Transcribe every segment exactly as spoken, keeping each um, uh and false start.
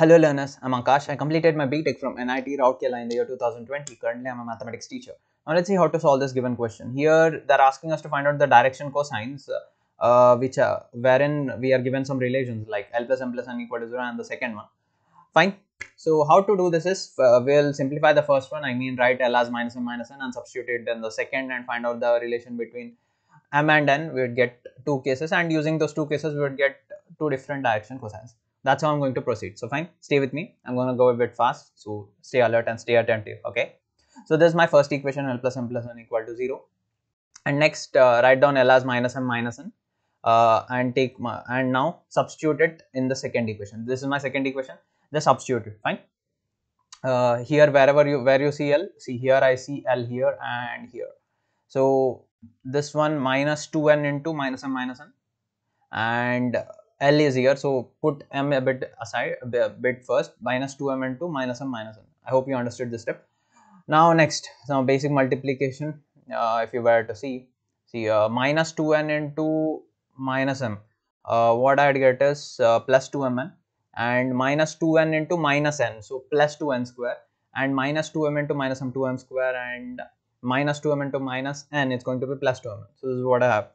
Hello learners, I'm Ankash. I completed my B Tech from N I T Rautkela in the year two thousand twenty. Currently, I'm a mathematics teacher. Now, let's see how to solve this given question. Here, they're asking us to find out the direction cosines, uh, which are, wherein we are given some relations like L plus M plus N equal to zero and the second one. Fine. So, how to do this is, uh, we'll simplify the first one. I mean, write L as minus M minus N and substitute it in the second and find out the relation between M and N. We would get two cases, and using those two cases, we would get two different direction cosines. That's how I'm going to proceed. So fine, stay with me. I'm going to go a bit fast. So stay alert and stay attentive. Okay. So this is my first equation, L plus M plus N equal to zero. And next, uh, write down L as minus M minus N. Uh, and take my, and now substitute it in the second equation. This is my second equation. Just substitute it. Fine. Uh, here, wherever you where you see L, see here I see L here and here. So this one minus two N into minus M minus N. And L is here, so put M a bit aside, a bit first, minus two M into minus M minus N. I hope you understood this step. Now next, some basic multiplication, uh, if you were to see, see uh, minus two N into minus M, uh, what I'd get is uh, plus two M N, and minus two N into minus N, so plus two N square, and minus two M into minus M, two M square, and minus two M into minus N, it's going to be plus two M N, so this is what I have.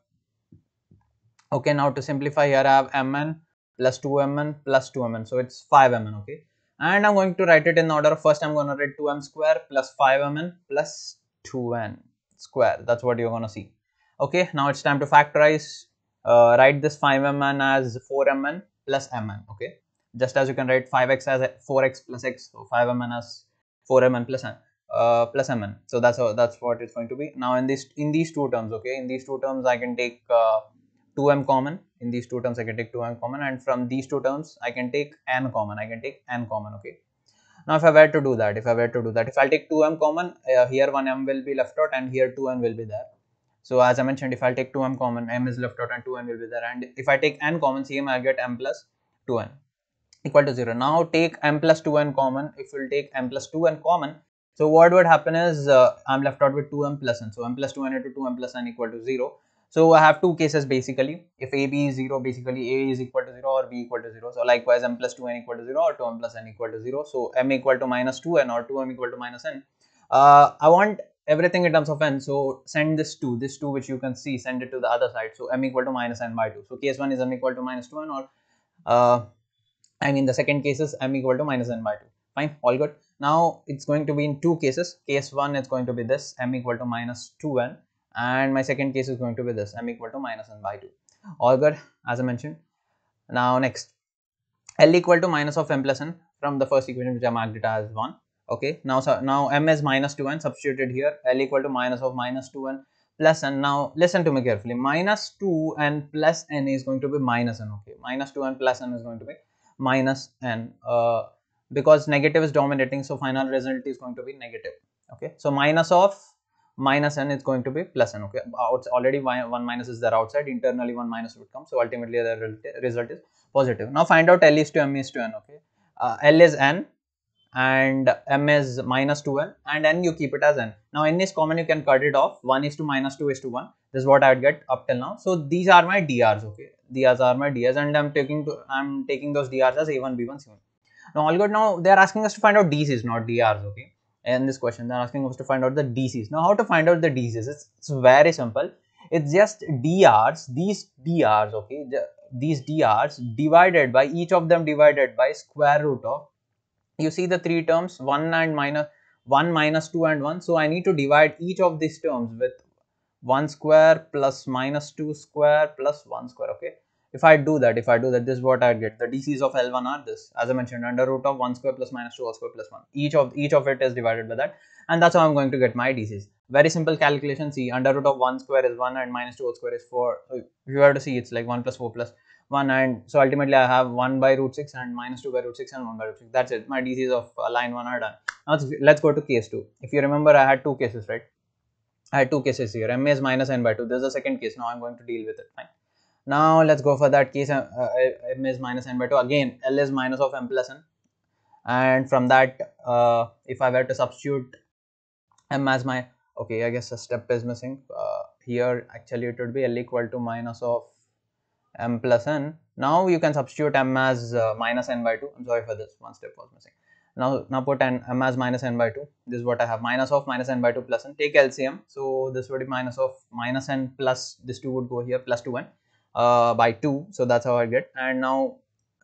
Okay, now to simplify here, I have Mn plus two M N plus two M N. So it's five M N, okay. And I'm going to write it in order. First, I'm going to write two M square plus five M N plus two N square. That's what you're going to see. Okay, now it's time to factorize. Uh, write this five M N as four M N plus M N, okay. Just as you can write five X as four X plus X. So five M N as four M N plus N. Uh, plus M N. So that's how, that's what it's going to be. Now in this in these two terms, okay. In these two terms, I can take Uh, two M common. In these two terms I can take two M common, and from these two terms I can take n common. I can take n common, okay. Now if I were to do that, if I were to do that, if I'll take two M common, uh, here one M will be left out and here two N will be there. So as I mentioned, if I'll take two M common, M is left out and two N will be there, and if I take n common, same I'll get M plus two N equal to zero. Now take M plus two N common. If we'll take M plus two N common, so what would happen is, uh, I'm left out with two M plus N. So M plus two N into two M plus N equal to zero. So I have two cases basically. If A B is zero, basically A is equal to zero or B equal to zero. So likewise, M plus two N equal to zero or two M plus N equal to zero. So M equal to minus two N or two M equal to minus N. Uh, I want everything in terms of N. So send this two, this two which you can see, send it to the other side. So M equal to minus N by two. So case one is M equal to minus two N, or uh, I mean the second case is M equal to minus N by two. Fine, all good. Now it's going to be in two cases. Case one is going to be this, M equal to minus two N. And my second case is going to be this, M equal to minus N by two. All good, as I mentioned. Now next, L equal to minus of M plus N from the first equation which I marked it as one. Okay, now, so now M is minus two N, substituted here. L equal to minus of minus two N plus N. Now listen to me carefully, minus two N plus N is going to be minus N. Okay, minus two N plus N is going to be minus N, uh, because negative is dominating, so final result is going to be negative. Okay, so minus of minus N is going to be plus N, okay. It's already one minus is there outside, internally one minus would come, so ultimately the result is positive. Now find out L is to M is to N, okay. uh, L is N and M is minus two N, and N you keep it as N. Now N is common, you can cut it off, one is to minus two is to one. This is what I would get up till now. So these are my drs, okay, these are my drs, and i'm taking to i'm taking those drs as a one, b one, c one. Now all good. Now they are asking us to find out dc's, not drs, okay. In this question, they're asking us to find out the D Cs. Now, how to find out the D Cs? It's, it's very simple. It's just drs, these drs, okay, the, these drs divided by, each of them divided by square root of, you see the three terms, one and minus, one minus two and one. So I need to divide each of these terms with one square plus minus two square plus one square, okay. If I do that, if I do that, this is what I get. The D Cs of L one are this, as I mentioned, under root of one square plus minus two all square plus one. Each of each of it is divided by that, and that's how I'm going to get my D Cs. Very simple calculation. See, under root of one square is one and minus two all square is four. If you have to see, it's like one plus four plus one, and so ultimately I have one by root six and minus two by root six and one by root six. That's it. My D Cs of line one are done. Now let's go to case two. If you remember, I had two cases, right? I had two cases here. M is minus N by two. This is the second case. Now I'm going to deal with it. Fine. Now let's go for that case, uh, M is minus N by two, again L is minus of M plus N, and from that, uh, if I were to substitute M as my, okay, I guess a step is missing, uh, here actually it would be L equal to minus of m plus n. Now you can substitute m as uh, minus n by two. I'm sorry for this, one step was missing. Now, now put n, m as minus n by two. This is what I have, minus of minus n by two plus n. Take L C M. So this would be minus of minus n plus this two would go here plus two n uh, by two. So that's how I get. And now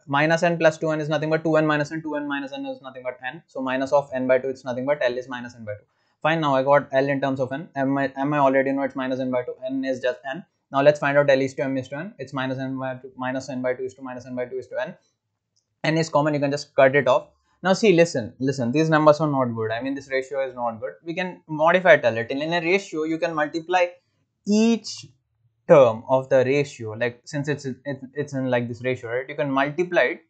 minus n plus two n is nothing but two n minus n. two n minus n is nothing but n. So minus of n by two, it's nothing but L is minus n by two. Fine. Now I got L in terms of n. M, I, m I already know it's minus n by two. N is just n. Now let's find out L is to m is to n. It's minus n by two, minus n by two is to minus n by two is to n. N is common. You can just cut it off. Now see, listen, listen. These numbers are not good. I mean, this ratio is not good. We can modify it a little. In a ratio, you can multiply each term of the ratio. Like since it's it, it's in like this ratio, right? You can multiply it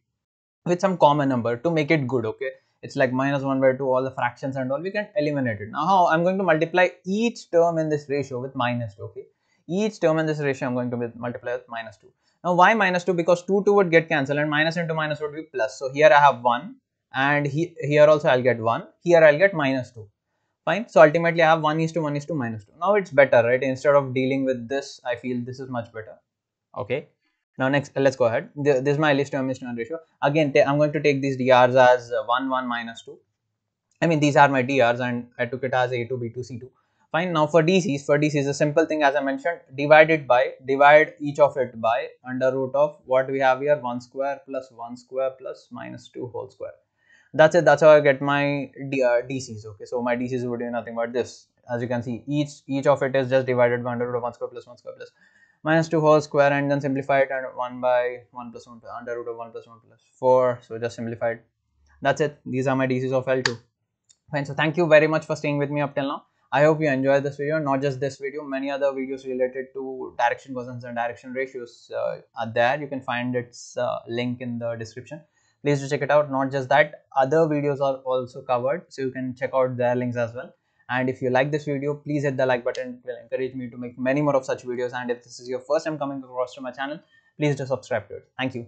with some common number to make it good. Okay, it's like minus one by two. All the fractions and all, we can eliminate it. Now, how I'm going to multiply each term in this ratio with minus two. Okay. Each term in this ratio I am going to with multiply with minus two. Now why minus two? Because two, two would get cancelled and minus into minus would be plus. So here I have one and he, here also I will get one. Here I will get minus two. Fine. So ultimately I have one is to one is to minus two. Now it's better, right? Instead of dealing with this, I feel this is much better. Okay. Now next, let's go ahead. This is my L is to M is to N ratio. Again, I am going to take these drs as one, one, minus two. I mean these are my drs and I took it as a two, b two, c two. Fine. Now for D Cs, for D Cs, a simple thing as I mentioned, divide it by, divide each of it by under root of what we have here, one square plus one square plus minus two whole square. That's it. That's how I get my D Cs. Okay. So my D Cs would do nothing but this. As you can see, each each of it is just divided by under root of one square plus one square plus minus two whole square, and then simplify it and one by one plus one under root of one plus one plus four. So just simplify it. That's it. These are my D Cs of L two. Fine. So thank you very much for staying with me up till now. I hope you enjoyed this video. Not just this video, many other videos related to direction cosines and direction ratios uh, are there. You can find its uh, link in the description. Please do check it out. Not just that, other videos are also covered, so you can check out their links as well. And if you like this video, please hit the like button. It will encourage me to make many more of such videos. And if this is your first time coming across to my channel, please do subscribe to it. Thank you.